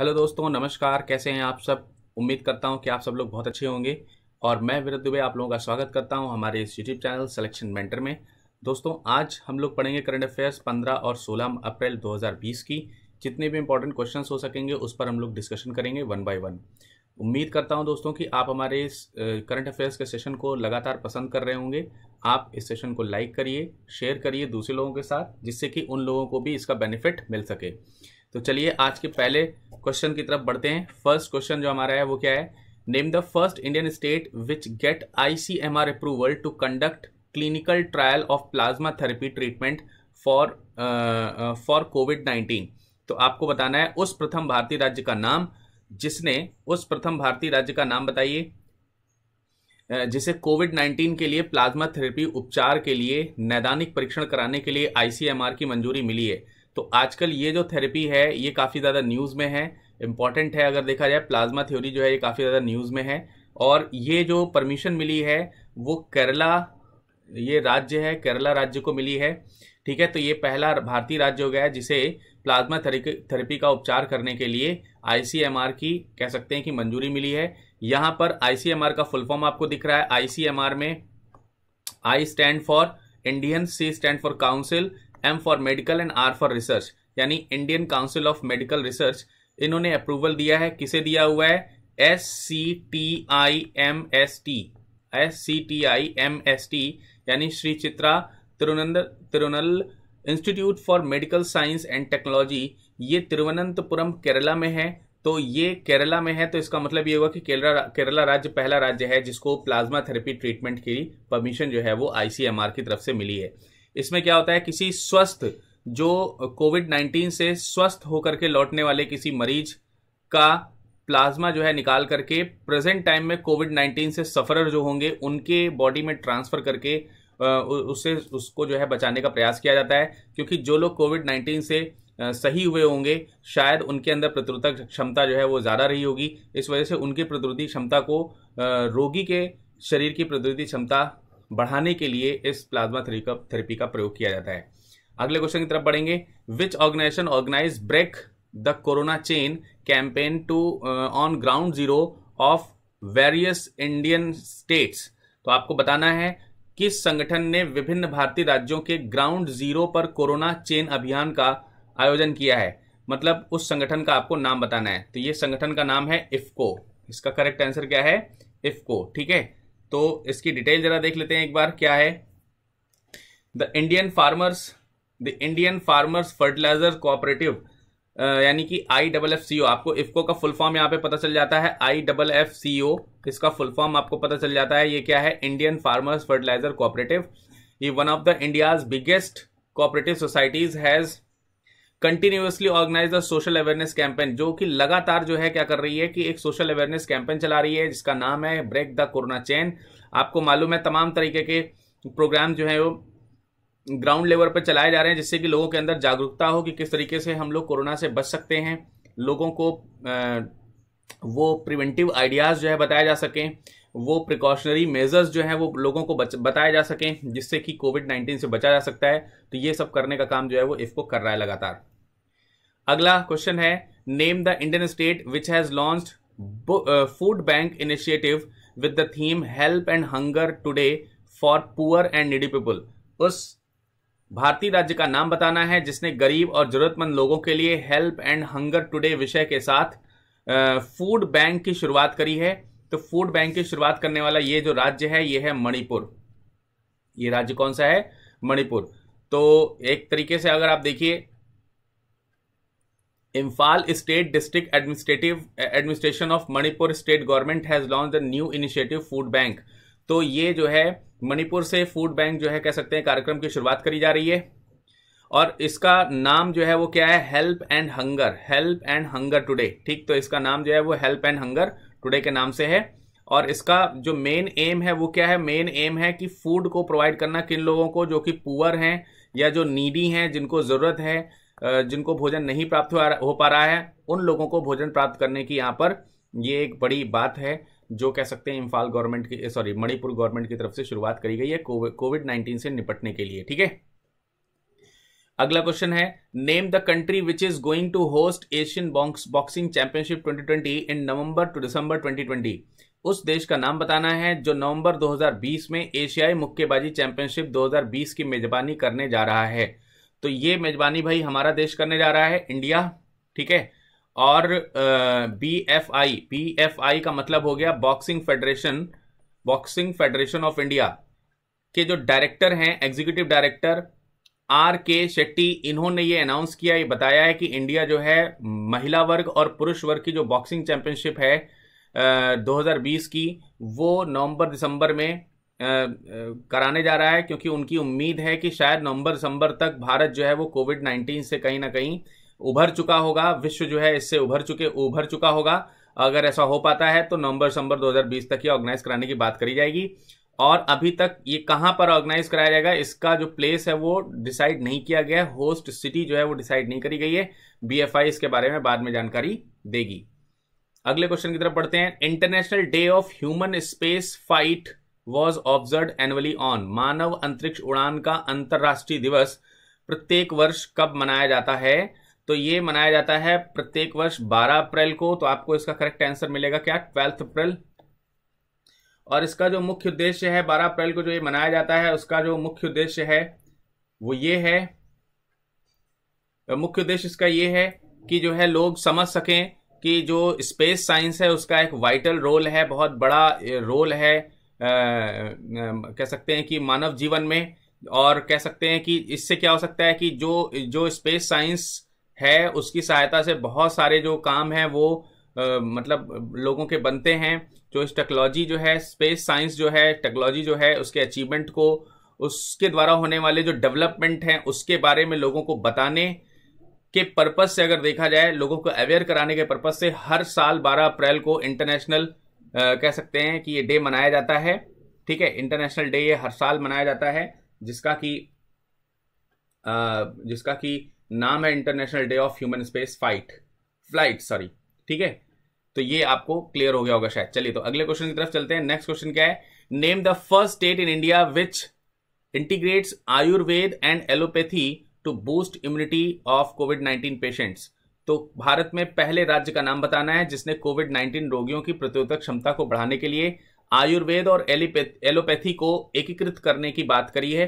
Hello दोस्तों, नमस्कार। कैसे हैं आप सब? उम्मीद करता हूं कि आप सब लोग बहुत अच्छे होंगे और मैं विरत दुबे आप लोगों का स्वागत करता हूं हमारे इस यूट्यूब चैनल सिलेक्शन मेंटर में। दोस्तों, आज हम लोग पढ़ेंगे करंट अफेयर्स 15 और 16 अप्रैल 2020 की। जितने भी इंपॉर्टेंट क्वेश्चन हो सकेंगे उस पर हम लोग डिस्कशन करेंगे वन बाई वन। उम्मीद करता हूँ दोस्तों कि आप हमारे इस करंट अफेयर्स के सेशन को लगातार पसंद कर रहे होंगे। आप इस सेशन को लाइक करिए, शेयर करिए दूसरे लोगों के साथ, जिससे कि उन लोगों को भी इसका बेनिफिट मिल सके। तो चलिए आज के पहले क्वेश्चन की तरफ बढ़ते हैं। फर्स्ट क्वेश्चन जो हमारा है वो क्या है? Name the first Indian state which get ICMR approval to conduct clinical trial of plasma therapy treatment for कोविड-19। तो आपको बताना है उस प्रथम भारतीय राज्य का नाम बताइए जिसे कोविड-19 के लिए प्लाज्मा थेरेपी उपचार के लिए नैदानिक परीक्षण कराने के लिए ICMR की मंजूरी मिली है। तो आजकल ये जो थेरेपी है ये काफ़ी ज़्यादा न्यूज़ में है, इम्पॉर्टेंट है। अगर देखा जाए प्लाज्मा थ्योरी जो है ये काफ़ी ज़्यादा न्यूज़ में है और ये जो परमिशन मिली है वो केरला राज्य को मिली है। ठीक है, तो ये पहला भारतीय राज्य हो गया है जिसे प्लाज्मा थेरेपी का उपचार करने के लिए ICMR की कह सकते हैं कि मंजूरी मिली है। यहाँ पर ICMR का फुल फॉर्म आपको दिख रहा है। ICMR में I stand for Indian, C stand for council, M for medical and R for research, यानी Indian council of medical research. इन्होंने अप्रूवल दिया है, किसे दिया हुआ है? SCTIIMST, यानी Shri Chitra Tirunal institute for medical science and technology. ये तिरुवनंतपुरम केरला में है। तो ये केरला में है तो इसका मतलब ये हुआ कि केरला राज्य पहला राज्य है जिसको प्लाज्मा थेरेपी ट्रीटमेंट की परमिशन जो है वो ICMR की तरफ से मिली है। इसमें क्या होता है, किसी स्वस्थ, जो कोविड-19 से स्वस्थ होकर के लौटने वाले किसी मरीज का प्लाज्मा जो है निकाल करके प्रेजेंट टाइम में कोविड-19 से सफरर जो होंगे उनके बॉडी में ट्रांसफर करके उसको जो है बचाने का प्रयास किया जाता है। क्योंकि जो लोग कोविड-19 से सही हुए होंगे शायद उनके अंदर प्रतिरोधक क्षमता जो है वो ज़्यादा रही होगी। इस वजह से उनकी प्रतिरोधी क्षमता को, रोगी के शरीर की प्रतिरोधी क्षमता बढ़ाने के लिए इस प्लाज्मा थेरेपी का प्रयोग किया जाता है। अगले क्वेश्चन की तरफ बढ़ेंगे। Which organisation organise break the corona chain campaign to on ground zero of various Indian states. तो आपको बताना है किस संगठन ने विभिन्न भारतीय राज्यों के ग्राउंड जीरो पर कोरोना चेन अभियान का आयोजन किया है। मतलब उस संगठन का आपको नाम बताना है। तो ये संगठन का नाम है IFCO। इसका करेक्ट आंसर क्या है? IFCO। ठीक है, तो इसकी डिटेल जरा देख लेते हैं एक बार, क्या है? The Indian farmers fertiliser cooperative, यानी कि IFFCO। आपको IFCO का फुल फॉर्म यहाँ पे पता चल जाता है। IFFCO इसका फुल फॉर्म आपको पता चल जाता है। ये क्या है? Indian farmers fertiliser cooperative. ये one of the India's biggest cooperative societies has continuously organise the social awareness campaign, जो कि लगातार जो है क्या कर रही है कि एक सोशल अवेयरनेस कैंपेन चला रही है जिसका नाम है ब्रेक द कोरोना चेन। आपको मालूम है तमाम तरीके के प्रोग्राम जो है वो ग्राउंड लेवल पर चलाए जा रहे हैं जिससे कि लोगों के अंदर जागरूकता हो कि किस तरीके से हम लोग कोरोना से बच सकते हैं। लोगों को वो प्रिवेंटिव आइडियाज़ जो है बताया जा सकें, वो प्रिकॉशनरी मेजर्स जो हैं वो लोगों को बताया जा सकें जिससे कि कोविड-19 से बचा जा सकता है। तो ये सब करने का काम जो है वो IFCO कर रहा है लगातार। अगला क्वेश्चन है, name the Indian state which has launched food bank initiative with the theme help and hunger today for poor and needy people. उस भारतीय राज्य का नाम बताना है जिसने गरीब और ज़रूरतमंद लोगों के लिए हेल्प एंड हंगर टुडे विषय के साथ फूड बैंक की शुरुआत करी है। तो फूड बैंक की शुरुआत करने वाला ये जो राज्य है ये है मणिपुर। ये राज्य कौन सा है? मणिपुर। तो एक तरीके से अगर आप देखिए Imphal state district administration of Manipur state government has launch the new initiative food bank. तो ये जो है मणिपुर से फूड बैंक जो है कह सकते हैं कार्यक्रम की शुरुआत करी जा रही है और इसका नाम जो है वो क्या है? Help and hunger today. ठीक, तो इसका नाम जो है वो हेल्प एंड हंगर टुडे के नाम से है और इसका जो मेन एम है वो क्या है? मेन एम है कि फूड को प्रोवाइड करना किन लोगों को, जो कि पुअर हैं या जो नीडी हैं, जिनको ज़रूरत है, जिनको भोजन नहीं प्राप्त हो पा रहा है, उन लोगों को भोजन प्राप्त करने की यहाँ पर ये एक बड़ी बात है जो कह सकते हैं इम्फाल गवर्नमेंट की, सॉरी, मणिपुर गवर्नमेंट की तरफ से शुरुआत करी गई है कोविड-19 से निपटने के लिए। ठीक है, अगला क्वेश्चन है, name the country which is going to host Asian boxing championship 2020 in November to December 2020। उस देश का नाम बताना है जो नवंबर 2020 में एशियाई मुक्केबाजी चैंपियनशिप 2020 की मेजबानी करने जा रहा है। तो ये मेजबानी भाई हमारा देश करने जा रहा है, इंडिया, ठीक है। और BFI का मतलब हो गया बॉक्सिंग फेडरेशन ऑफ इंडिया के जो डायरेक्टर हैं, executive director R K Shetty, इन्होंने ये अनाउंस किया, ये बताया है कि इंडिया जो है महिला वर्ग और पुरुष वर्ग की जो बॉक्सिंग चैंपियनशिप है 2020 की, वो नवंबर दिसंबर में कराने जा रहा है, क्योंकि उनकी उम्मीद है कि शायद नवंबर दिसंबर तक भारत जो है वो कोविड-19 से कहीं ना कहीं उभर चुका होगा, विश्व जो है इससे उभर चुका होगा। अगर ऐसा हो पाता है तो नवंबर दिसंबर 2020 तक ये ऑर्गेनाइज कराने की बात करी जाएगी। और अभी तक ये कहाँ पर ऑर्गेनाइज कराया जाएगा इसका जो प्लेस है वो डिसाइड नहीं किया गया, होस्ट सिटी जो है वो डिसाइड नहीं करी गई है। BFI इसके बारे में बाद में जानकारी देगी। अगले क्वेश्चन की तरफ बढ़ते हैं। International day of human space fight was observe annually on. मानव अंतरिक्ष उड़ान का अंतर्राष्ट्रीय दिवस प्रत्येक वर्ष कब मनाया जाता है? तो ये मनाया जाता है प्रत्येक वर्ष 12 अप्रैल को। तो आपको इसका करेक्ट आंसर मिलेगा क्या, 12 अप्रैल। और इसका जो मुख्य उद्देश्य है, 12 अप्रैल को जो ये मनाया जाता है, उसका जो मुख्य उद्देश्य है वो ये है, मुख्य उद्देश्य इसका ये है कि जो है लोग समझ सकें कि जो स्पेस साइंस है उसका एक वाइटल रोल है, बहुत बड़ा रोल है, कह सकते हैं कि मानव जीवन में। और कह सकते हैं कि इससे क्या हो सकता है कि जो स्पेस साइंस है उसकी सहायता से बहुत सारे जो काम हैं वो मतलब लोगों के बनते हैं। जो इस टेक्नोलॉजी जो है, स्पेस साइंस जो है, टेक्नोलॉजी जो है, उसके अचीवमेंट को, उसके द्वारा होने वाले जो डेवलपमेंट हैं उसके बारे में लोगों को बताने के पर्पस से अगर देखा जाए, लोगों को अवेयर कराने के पर्पस से हर साल 12 अप्रैल को इंटरनेशनल कह सकते हैं कि ये डे मनाया जाता है, ठीक है। इंटरनेशनल डे ये हर साल मनाया जाता है, जिसका कि नाम है international day of human space flight, sorry, ठीक है। तो ये आपको क्लियर हो गया होगा शायद। चलिए तो अगले क्वेश्चन की तरफ चलते हैं। नेक्स्ट क्वेश्चन क्या है, name the first state in India which integrates Ayurveda and allopathy to boost immunity of कोविड-19 पेशेंट्स। तो भारत में पहले राज्य का नाम बताना है जिसने कोविड-19 रोगियों की प्रतिरोधक क्षमता को बढ़ाने के लिए आयुर्वेद और एलोपैथी को एकीकृत करने की बात करी है।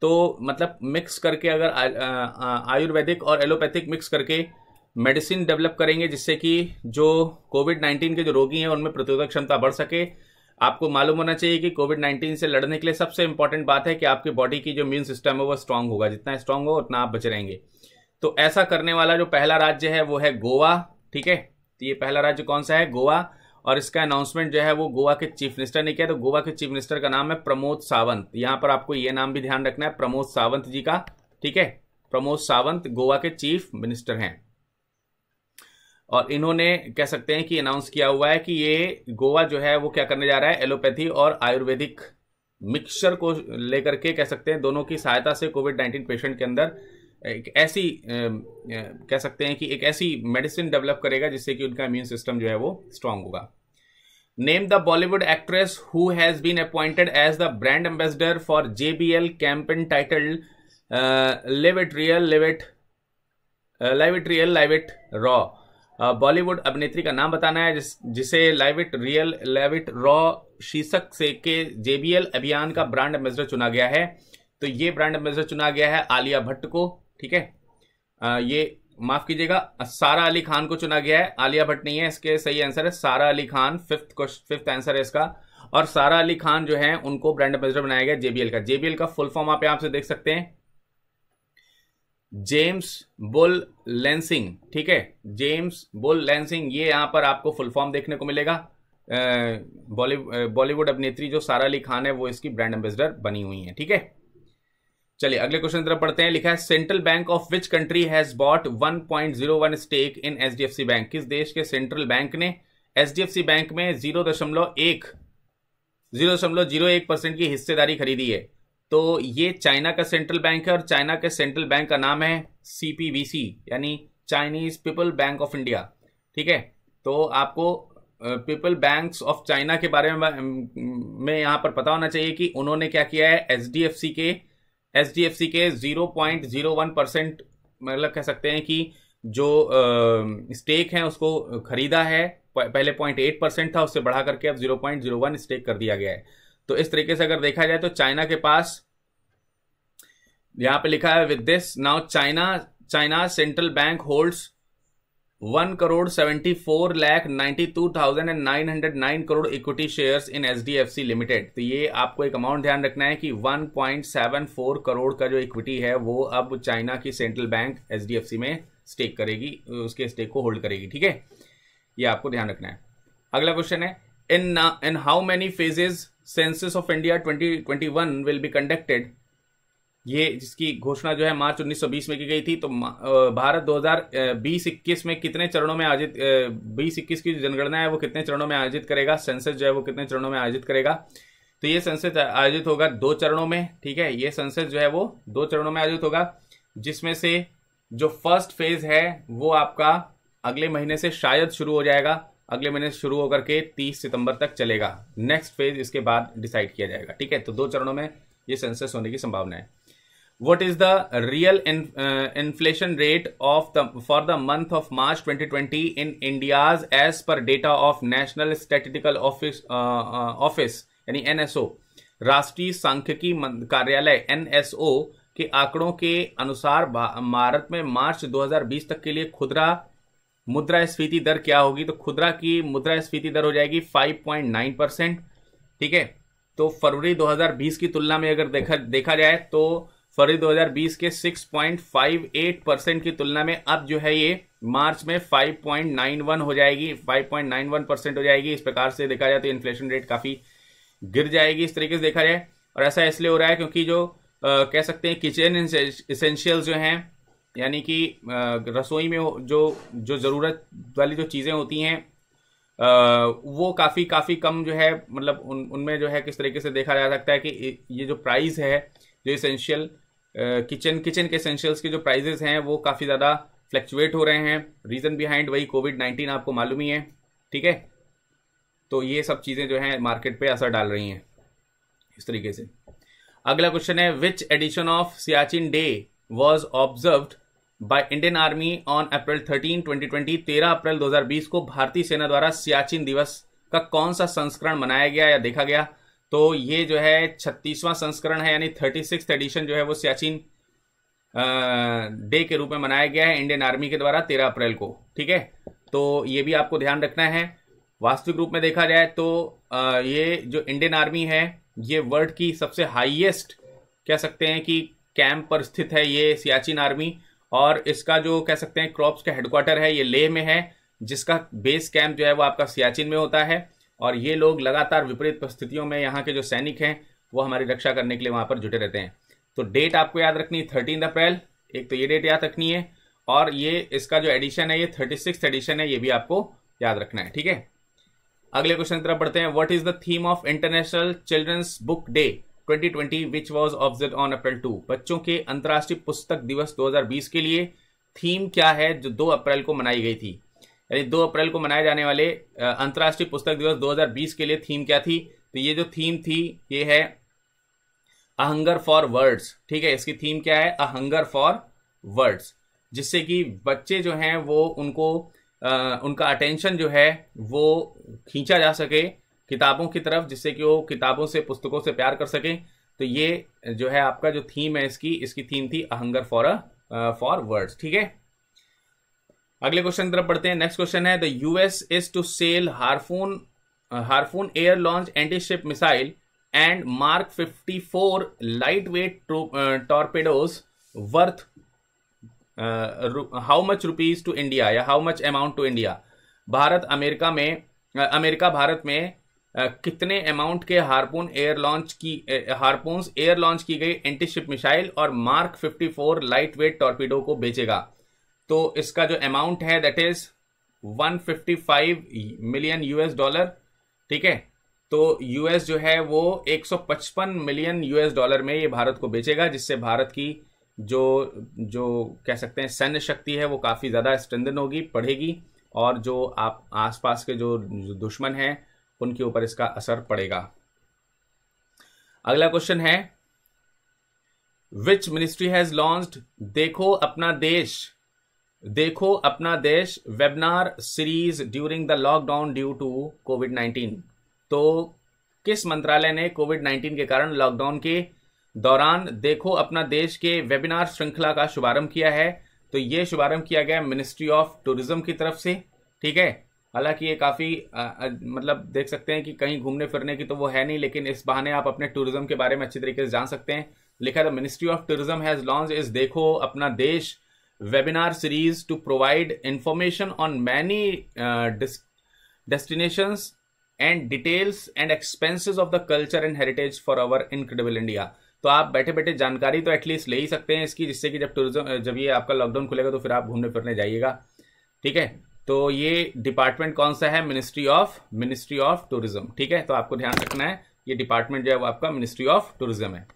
तो मतलब मिक्स करके, अगर आयुर्वेदिक और एलोपैथिक मिक्स करके मेडिसिन डेवलप करेंगे जिससे कि जो कोविड-19 के जो रोगी हैं उनमें प्रतिरोधक क्षमता बढ़ सके। आपको मालूम होना चाहिए कि कोविड-19 से लड़ने के लिए सबसे इंपॉर्टेंट बात है कि आपकी बॉडी की जो इम्यून सिस्टम है वो स्ट्रांग होगा, जितना स्ट्रांग हो उतना आप बच रहेंगे। तो ऐसा करने वाला जो पहला राज्य है वो है गोवा, ठीक है। तो ये पहला राज्य कौन सा है, गोवा। और इसका अनाउंसमेंट जो है वो गोवा के चीफ मिनिस्टर ने किया। तो गोवा के चीफ मिनिस्टर का नाम है प्रमोद सावंत। यहाँ पर आपको ये नाम भी ध्यान रखना है, प्रमोद सावंत जी का, ठीक है। प्रमोद सावंत गोवा के चीफ मिनिस्टर हैं और इन्होंने कह सकते हैं कि अनाउंस किया हुआ है कि ये गोवा जो है वो क्या करने जा रहा है, एलोपैथी और आयुर्वेदिक मिक्सचर को लेकर के कह सकते हैं दोनों की सहायता से कोविड-19 पेशेंट के अंदर एक ऐसी कह सकते हैं कि एक ऐसी मेडिसिन डेवलप करेगा जिससे कि उनका इम्यून सिस्टम जो है वो स्ट्रांग होगा। Name the Bollywood actress who has been appointed as the brand ambassador for JBL campaign titled live it raw. Bollywood अभिनेत्री का नाम बताना है जिसे लाइव इट रॉ शीर्षक से के JBL अभियान का ब्रांड एम्बेसडर चुना गया है। तो ये ब्रांड एम्बेसडर चुना गया है आलिया भट्ट को, ठीक है। ये माफ कीजिएगा, सारा अली खान को चुना गया है, आलिया भट्ट नहीं है। इसके सही आंसर है सारा अली खान, फिफ्थ आंसर है इसका। और सारा अली खान जो है उनको ब्रांड एम्बेसडर बनाया गया JBL का। JBL का फुल फॉर्म आप यहां से देख सकते हैं, जेम्स बुल लेंसिंग, ठीक है। जेम्स बुल लेंसिंग, ये यहाँ पर आपको फुल फॉर्म देखने को मिलेगा। बॉलीवुड अभिनेत्री जो सारा अली खान है वो इसकी ब्रांड एम्बेसडर बनी हुई है, ठीक है। चलिए अगले क्वेश्चन की तरफ पढ़ते हैं। लिखा है, central bank of which country has bought 1.01 stake in HDFC bank. किस देश के सेंट्रल बैंक ने HDFC बैंक में 0.01% की हिस्सेदारी खरीदी है? तो ये चाइना का सेंट्रल बैंक है और चाइना के सेंट्रल बैंक का नाम है CPBC, यानी Chinese people bank of India, ठीक है। तो आपको पीपल बैंक्स ऑफ चाइना के बारे में यहाँ पर पता होना चाहिए कि उन्होंने क्या किया है, HDFC के एचडीएफसी के 0.01% मतलब कह सकते हैं कि जो स्टेक है उसको खरीदा है। पहले 0.8% था, उससे बढ़ा करके अब 0.01 स्टेक कर दिया गया है। तो इस तरीके से अगर देखा जाए तो चाइना के पास यहां पे लिखा है with this now China central bank holds 1,74,92,909 crore equity shares in HDFC limited. तो ये आपको एक अमाउंट ध्यान रखना है कि 1.74 करोड़ का जो इक्विटी है वो अब चाइना की सेंट्रल बैंक एचडीएफसी में स्टेक करेगी, उसके स्टेक को होल्ड करेगी। ठीक है, ये आपको ध्यान रखना है। अगला क्वेश्चन है in how many phases census of India 2021 will be conducted. ये जिसकी घोषणा जो है मार्च 1920 में की गई थी, तो भारत 2020-21 में कितने चरणों में आयोजित 2021 की जो जनगणना है वो कितने चरणों में आयोजित करेगा, सेंसस जो है वो कितने चरणों में आयोजित करेगा। तो ये सेंसस आयोजित होगा 2 चरणों में। ठीक है, ये सेंसस जो है वो 2 चरणों में आयोजित होगा, जिसमें से जो फर्स्ट फेज है वो आपका अगले महीने से शायद शुरू हो जाएगा, अगले महीने से शुरू होकर के 30 सितंबर तक चलेगा। नेक्स्ट फेज इसके बाद डिसाइड किया जाएगा। ठीक है, तो 2 चरणों में ये सेंसस होने की संभावना है। What is the real inflation rate of for the month of March 2020 in India's as per data of National Statistical Office यानी NSO, राष्ट्रीय सांख्यिकी कार्यालय NSO के आंकड़ों के अनुसार भारत में मार्च 2020 तक के लिए खुदरा मुद्रास्फीति दर क्या होगी। तो खुदरा की मुद्रास्फीति दर हो जाएगी 5.9%। ठीक है, तो फरवरी 2020 की तुलना में अगर देखा जाए तो फरवरी 2020 के 6.58% की तुलना में अब जो है ये मार्च में 5.91 हो जाएगी, 5.91% हो जाएगी। इस प्रकार से देखा जाए तो इन्फ्लेशन रेट काफ़ी गिर जाएगी इस तरीके से देखा जाए। और ऐसा इसलिए हो रहा है क्योंकि जो कह सकते हैं किचन एसेंशियल्स जो हैं, यानी कि रसोई में जो ज़रूरत वाली जो चीज़ें होती हैं वो काफ़ी कम जो है, मतलब उनमें जो है किस तरीके से देखा जा सकता है कि ये जो प्राइस है जो एसेंशियल किचन के एसेंशियल्स के जो प्राइजेस हैं वो काफ़ी ज़्यादा फ्लक्चुएट हो रहे हैं। रीज़न बिहाइंड वही कोविड-19 आपको मालूम ही है। ठीक है, तो ये सब चीज़ें जो हैं मार्केट पे असर डाल रही हैं इस तरीके से। अगला क्वेश्चन है which edition of Siachen day was observed by Indian army on April 13, 2020। 13 अप्रैल 2020 को भारतीय सेना द्वारा सियाचिन दिवस का कौन सा संस्करण मनाया गया या देखा गया। तो ये जो है 36वां संस्करण है, यानी 36th एडिशन जो है वो सियाचिन डे के रूप में मनाया गया है इंडियन आर्मी के द्वारा 13 अप्रैल को। ठीक है, तो ये भी आपको ध्यान रखना है। वास्तविक रूप में देखा जाए तो ये जो इंडियन आर्मी है ये वर्ल्ड की सबसे हाईएस्ट कह सकते हैं कि कैंप पर स्थित है ये सियाचिन आर्मी, और इसका जो कह सकते हैं क्रॉप्स का हेडक्वार्टर है ये लेह में है, जिसका बेस कैंप जो है वो आपका सियाचिन में होता है। और ये लोग लगातार विपरीत परिस्थितियों में यहाँ के जो सैनिक हैं वो हमारी रक्षा करने के लिए वहाँ पर जुटे रहते हैं। तो डेट आपको याद रखनी है 13 अप्रैल, एक तो ये डेट याद रखनी है, और ये इसका जो एडिशन है ये 36th एडिशन है, ये भी आपको याद रखना है। ठीक है, अगले क्वेश्चन की तरफ बढ़ते हैं। What is the theme of international children's book day 2020 which was observe on April 2। बच्चों के अंतर्राष्ट्रीय पुस्तक दिवस 2020 के लिए थीम क्या है जो 2 अप्रैल को मनाई गई थी, यानी 2 अप्रैल को मनाए जाने वाले अंतर्राष्ट्रीय पुस्तक दिवस 2020 के लिए थीम क्या थी। तो ये जो थीम थी ये है अ हंगर फॉर वर्ड्स। ठीक है, इसकी थीम क्या है, अ हंगर फॉर वर्ड्स, जिससे कि बच्चे जो हैं वो उनका अटेंशन जो है वो खींचा जा सके किताबों की तरफ, जिससे कि वो किताबों से पुस्तकों से प्यार कर सकें। तो ये जो है आपका जो थीम है इसकी थीम थी अ हंगर फॉर वर्ड्स। ठीक है, अगले क्वेश्चन की तरफ बढ़ते हैं। नेक्स्ट क्वेश्चन है the US is to sell harpoon air launch anti ship missile and mark 54 light weight torpedoes worth how much rupees to India या how much amount to India. America Bharat में कितने amount के harpoons air launch की गई anti ship missile और mark 54 light weight torpedo को बेचेगा। तो इसका जो अमाउंट है दैट इज $155 मिलियन। ठीक है, तो यूएस जो है वो 155 मिलियन यूएस डॉलर में ये भारत को बेचेगा, जिससे भारत की जो कह सकते हैं सैन्य शक्ति है वो काफ़ी ज़्यादा स्ट्रेंथन होगी, बढ़ेगी, और जो आप आसपास के जो दुश्मन हैं उनके ऊपर इसका असर पड़ेगा। अगला क्वेश्चन है which ministry has launched Dekho अपना देश webinar series during the lockdown due to कोविड-19। तो किस मंत्रालय ने कोविड-19 के कारण लॉकडाउन के दौरान देखो अपना देश के वेबिनार श्रृंखला का शुभारंभ किया है? तो ये शुभारंभ किया गया मिनिस्ट्री ऑफ टूरिज्म की तरफ से, ठीक है। हालांकि ये काफ़ी मतलब देख सकते हैं कि कहीं घूमने फिरने की तो वो है नहीं, लेकिन इस बहाने आप अपने टूरिज्म के बारे में अच्छी तरीके से जान सकते हैं। लिखा था ministry of tourism has launch is देखो अपना देश webinar series to provide information on many destinations and details and expenses of the culture and heritage for our incredible India. तो आप बैठे बैठे जानकारी तो एटलीस्ट ले ही सकते हैं इसकी, जिससे कि जब ये आपका लॉकडाउन खुलेगा तो फिर आप घूमने फिरने जाइएगा, ठीक है। तो ये डिपार्टमेंट कौन सा है? मिनिस्ट्री ऑफ टूरिज्म, ठीक है। तो आपको ध्यान रखना है ये डिपार्टमेंट जो है वो आपका मिनिस्ट्री ऑफ टूरिज्म है।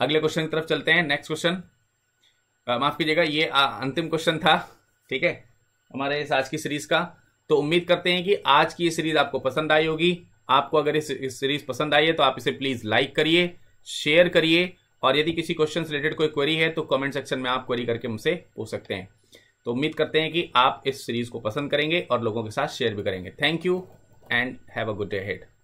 अगले क्वेश्चन की तरफ चलते हैं। नेक्स्ट क्वेश्चन, माफ कीजिएगा ये अंतिम क्वेश्चन था, ठीक है, हमारे इस आज की सीरीज का। तो उम्मीद करते हैं कि आज की ये सीरीज आपको पसंद आई होगी। आपको अगर इस सीरीज पसंद आई है तो आप इसे प्लीज लाइक करिए, शेयर करिए, और यदि किसी क्वेश्चन से रिलेटेड कोई क्वेरी है तो कमेंट सेक्शन में आप क्वेरी करके मुझसे पूछ सकते हैं। तो उम्मीद करते हैं कि आप इस सीरीज को पसंद करेंगे और लोगों के साथ शेयर भी करेंगे। Thank you and have a good day ahead.